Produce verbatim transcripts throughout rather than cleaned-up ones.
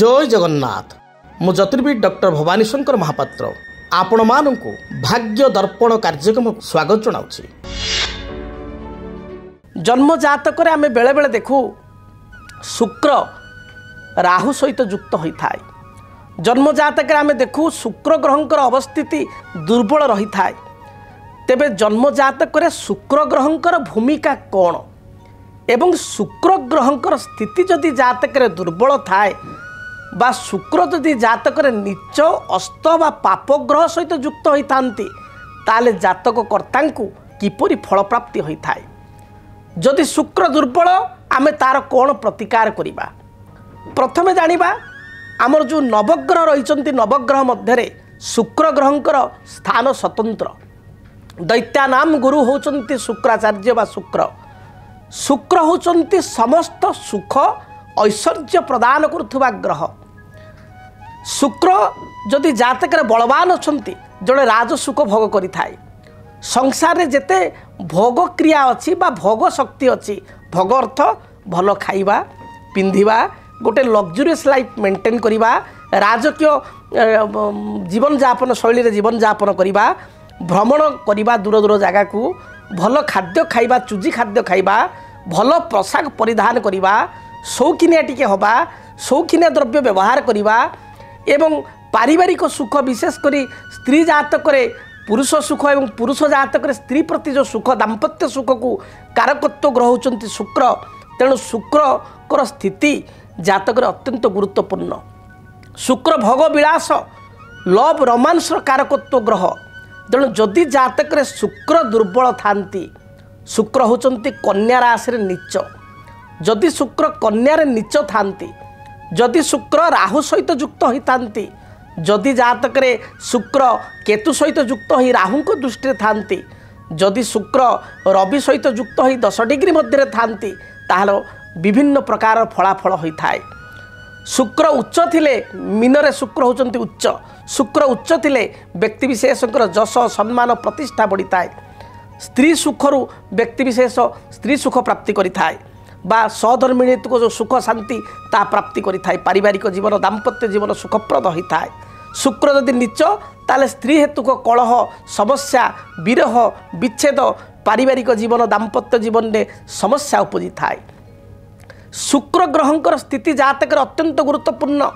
जय जगन्नाथ। मु ज्योतिर्विद डॉक्टर भवानी शंकर महापात्र आपण मानकु भाग्य दर्पण कार्यक्रम स्वागत जनाउछि। जन्म जातक रे आमे बेले बेले देखु शुक्र राहु सहित युक्त होई थाए। जन्म जातक रे आमे देखु शुक्र ग्रहंकर अवस्थिति दुर्बल रही थाए। तेबे जन्म जातक रे शुक्र ग्रहंकर भूमिका कोन एवं शुक्र ग्रहंकर स्थिति जदि जातक रे दुर्बल थाए बा शुक्र जदि जातक रे नीच अस्त बा पाप ग्रह सहित युक्त होई थांती ताले जातक कर्तांकु किपरि फल प्राप्ति होई थाए। जदि शुक्र दुर्बल आमे तार कोण प्रतिकार करिबा। प्रथमे जानिबा आमर जो नवग्रह रहिचंती नवग्रह मध्यरे शुक्र ग्रहंकर स्थान स्वतंत्र। दैत्यानाम गुरु होचंती शुक्राचार्य बा शुक्र। शुक्र होचंती समस्त सुख ऐश्वर्य प्रदान करुवा ग्रह। शुक्र जदि जातक बलवान अच्छे जड़े राजसुख भोग करि थाए। संसार रे जेते भोग क्रिया अच्छी बा भोग शक्ति अच्छी भोग अर्थ भल खाइबा पिंधिबा गोटे लग्जरियस लाइफ मेंटेन करिबा राजकीय जीवन यापन शैली रे जीवन यापन करिबा भ्रमण करिबा दूर दूर जगह को भल खाद्य खाइबा चुजी खाद्य खाइबा भल पोशाक परिधान करिबा शौकिनिया टिके होबा शौकिनिया द्रव्य व्यवहार करिबा एवं पारिवारिक सुख विशेष करी स्त्री जातक रे पुरुष सुख एवं पुरुष जातक रे स्त्री प्रति जो सुख दाम्पत्य सुख को कारकत्व ग्रह होचंती शुक्र। तेणु शुक्रकर स्थिति जातक रे अत्यंत गुरुत्वपूर्ण। शुक्र भोग विलास लव रोमांस कारकत्व ग्रह। तेणु जदि जातक रे शुक्र दुर्बल थांती शुक्र होचंती कन्या राशि रे नीच। जदि शुक्र कन्या रे नीच थांती जदि शुक्र राहु सहित युक्त होई थांती जदि जातक रे शुक्र केतु सहित युक्त होई राहु को दृष्टि रे थांती जदि शुक्र रवि सहित युक्त होई दस डिग्री मध्य थांती ताहलो विभिन्न प्रकार फलाफल होई थाए। शुक्र उच्च थिले मीन रे शुक्र होचंती उच्च। शुक्र उच्च थिले व्यक्ति विशेषकर जश सम्मान प्रतिष्ठा बढ़ी थाए। स्त्री सुखरु व्यक्ति विशेष स्त्री सुख प्राप्ति करि थाए बा सधर्मिणी को जो सुख शांति ता प्राप्ति करि थाए। पारिवारिक जीवन दाम्पत्य जीवन सुखप्रद होई थाए। शुक्र यदि नीच ताले स्त्री हेतु को कलह समस्या विरह विच्छेद पारिवारिक जीवन दाम्पत्य जीवन में समस्या उपजी थाए। शुक्र ग्रहंकर स्थिति जातक अत्यंत गुरुत्वपूर्ण।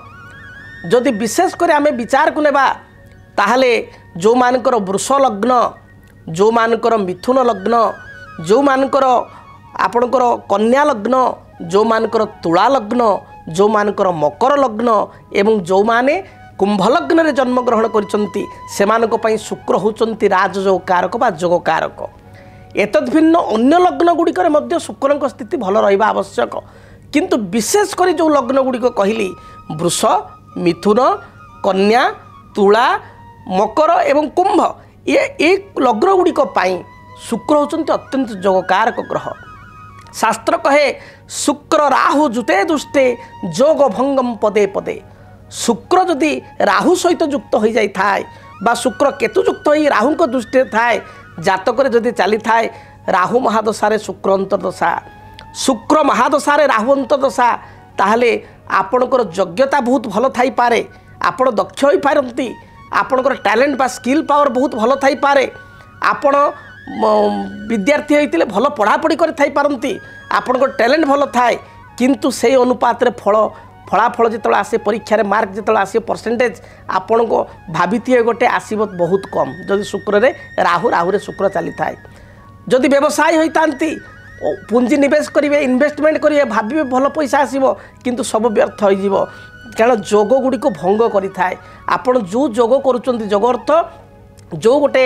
जदि विशेषकर आम विचार को नेबा ताहले जो मानकर वृष लग्न जो मानकर मिथुन लग्न जो मानकर आपणकर कन्या लग्न जो मानकर तुला लग्न जो मानकर मकर लग्न एवं जो माने कुंभ लग्न रे जन्म ग्रहण करिसंती सेमानको पई शुक्र होचंती राजयोग कारक बा जोग कारक। एतद् भिन्न अन्य लग्न गुडिक रे मध्ये शुक्रଙ୍କ स्थिति भल रहिबा आवश्यक। किंतु विशेष करी जो लग्न गुडिक कहली वृष मिथुन कन्या तुला मकर एवं कुंभ ये एक लग्न गुडिक पई शुक्र होचंती अत्यंत जोग कारक ग्रह। शास्त्र कहे शुक्र राहु जुते दुष्टे जोग भंगम पदे पदे। शुक्र जदि राहु सहित युक्त हो जाई थाए बा शुक्र केतु युक्त होई राहु को दुष्टे थाए जातक रे जदि चली थाए राहु महादशा रे शुक्र अंतर्दशा शुक्र महादशा रे राहु अंतर्दशा ताहले आपणकर योग्यता बहुत भल थाई पारे आपण दक्ष होई पारंती आपणकर टैलेंट बा स्किल पावर बहुत भल थाई पारे आपण विद्यार्थी होते भल पढ़ापढ़ी करती आपण टैलेंट भल थाए किंतु से अनुपात रे फल फलाफल जो आसे परीक्षा रे मार्क जो आसे परसेंटेज आपण को भाभी गोटे आसब बहुत कम जदि शुक्र रे राहु राहु रे शुक्र चली थाए। जदि व्यवसाय होता पुंजी निवेश करेंगे इन्वेस्टमेंट करेंगे भावे भल पैसा आसब किंतु सब व्यर्थ हो कारण जोग गुड़ी को भंग करें। आपड़ जो जोग कर जोग अर्थ जो गोटे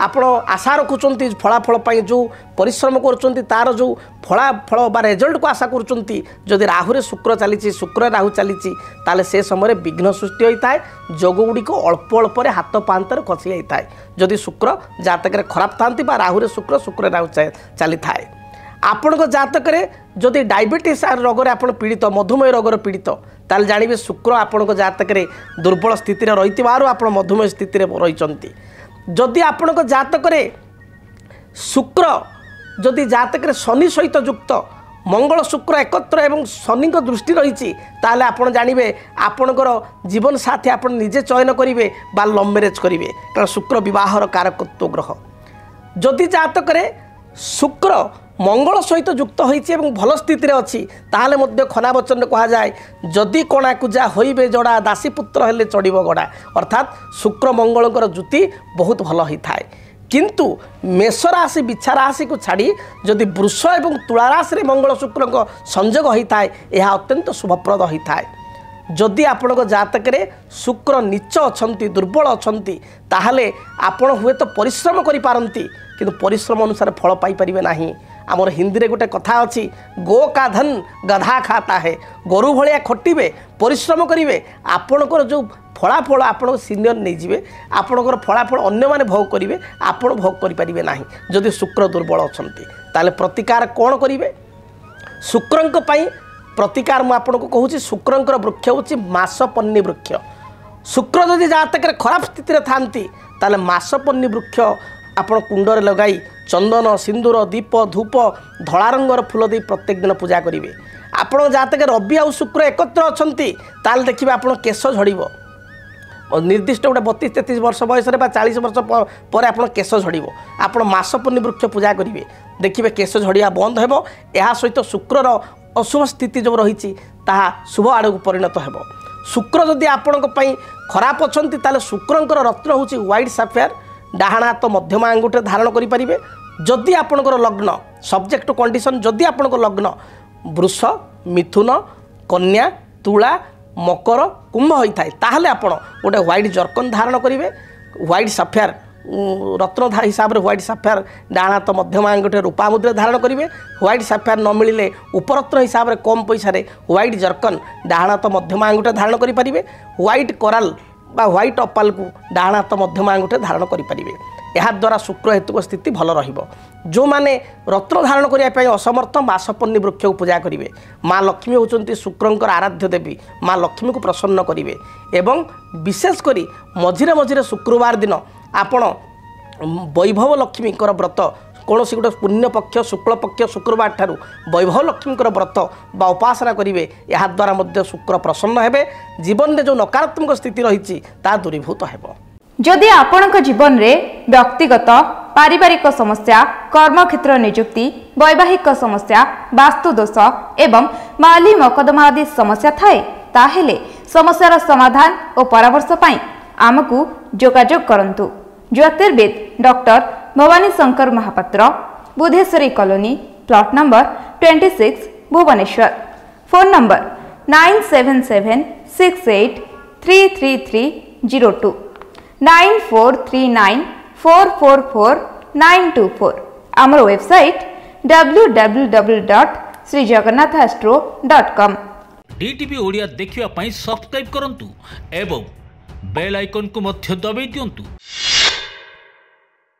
आप आशा रखुंट फलाफल जो परिश्रम कर तार जो फलाफल बा रेजल्ट को आशा कर राहु शुक्र चली शुक्र राहु चली से समय विघ्न सृष्टि होता है। जोग गुड़िक अल्प अल्प हाथ पांतर खसी जाता है जदि शुक्र जातक खराब था राहु शुक्र शुक्र राहु चली थाए। आपण जातक जदि डायबिटीज रोग पीड़ित मधुमेह रोग पीड़ित ताल जानवे शुक्र आपण जातक दुर्बल स्थित रही आप मधुमेह स्थित रही। जदि आपण जातक शुक्र जदि जातक शनि सहित युक्त मंगल शुक्र एकत्र एवं शनि दृष्टि रही आपड़ जानवे आपणकर जीवन साथी आप निजे चयन करेंगे बा लव मैरेज करेंगे कारण शुक्र बहर कारकत्व ग्रह जदि जातक शुक्र मंगल सहित युक्त हो भल स्थित अच्छी तालोले खना वचन कह जाए जदि कणाकूजा होबे जड़ा दासीपुत्र हेले चढ़व गड़ा अर्थात शुक्र मंगल जुति बहुत भल होता है किंतु मेष राशि बिछा राशि को छाड़ी जदि वृष एवं तुला राशि मंगल शुक्र संजोग होता है यह अत्यंत शुभप्रद होता है। जदि आपण जातक शुक्र नीच अच्छा दुर्बल अच्छा आपण हुए तो परिश्रम करिपारंती किंतु परिश्रम अनुसार फल पाई परिवे नहीं। आमर हिंदी रे गोटे कथा अच्छी गो का धन गधा खाता है गोरु भलिया खटिबे परिश्रम करेंगे आपणकर जो फलाफल आपन सीनियर नहीं जाए आपणकर फलाफल अन्य भोग करेंगे आपड़ भोग करें ना जदि शुक्र दुर्बल अच्छा प्रतिकार कौन करेंगे शुक्र प्रतिकार मुझे कहूँ शुक्र वृक्ष हूँ मासपन्नी वृक्ष शुक्र जदि जातक खराब स्थित था मासपन्नी वृक्ष आपड़ कुंडर लगाई चंदन सिंदूर दीप धूप धला रंगर फूल दे प्रत्येक दिन पूजा करेंगे। आपड़ जातक रवि आ शुक्र एकत्र अच्छा देखिए आप केश झड़ब निर्दिष्ट गोटे बतीस तेतीस वर्ष बयस चालीस वर्ष पर आप केश झड़ब आप मासपन्नी वृक्ष पूजा करेंगे देखिए केश झड़िया बंद हो सहित शुक्रर अशुभ स्थिति जो रही शुभ आड़ को परिणत हो। शुक्र जदि आपण खराब अच्छा शुक्रंर रत्न हूँ व्हाइट सफेयर डाहण हाथ मध्यम आंगुठे धारण करें। जदि आपणकर लग्न सब्जेक्ट कंडीशन जदि आपणकर लग्न वृष मिथुन कन्या तुला मकर कुंभ होता है ताहले आपड़ गोटे व्हाइट जर्कन धारण करेंगे व्हाइट सफेयर रत्नधार हिसाब से व्हाइट सफेयर डाण हाथ मध्यम आंगुठे रूपा मुद्रा धारण करेंगे व्हाइट सफेयर न मिले उपरत्न हिसाब से कम पैसा व्हाइट जर्कन डाण हाथ मध्यम आंगुठे धारण करें व्हाइट कोराल बा व्हाइट अपाल को डाण हाथ मध्यम आंगुठे धारण करें याद्वारा शुक्र हेतु स्थिति भल रो मैंने रत्न धारण करने असमर्थ मासपन्नी वृक्ष को पूजा करेंगे। माँ लक्ष्मी होती शुक्रंकर आराध्य देवी माँ लक्ष्मी को प्रसन्न करेंगे एवं विशेषकर मझिरे मझिरे शुक्रवार दिन आपण वैभव लक्ष्मी व्रत कौन गोटे पुण्यपक्ष शुक्लपक्ष शुक्रवार ठार वैभव लक्ष्मी व्रत बा उपासना करेंगे याद्वारा शुक्र प्रसन्न हे जीवन में जो नकारात्मक स्थिति रही दूरीभूत हो। जदि आपणक जीवन में व्यक्तिगत पारिवारिक समस्या कर्मक्षेत्र नियुक्ति वैवाहिक समस्या वास्तुदोष एवं माली मकदमा आदि समस्या थाए ताहेले समस्यार समाधान और परामर्श पाई आमकु जोगाजोग करंतु ज्योतिर्विद doctor Bhavani Shankar Mohapatra Budheswari colony plot number छब्बीस Bhubaneswar phone number nine seven seven six eight three three three zero two nine four three nine four four four nine two four. आमर website W W W dot Shri Jagannath astro dot com. DTV Odia देखिवा पई subscribe करंतु एवं bell icon को मध्य दबाई दियंतु।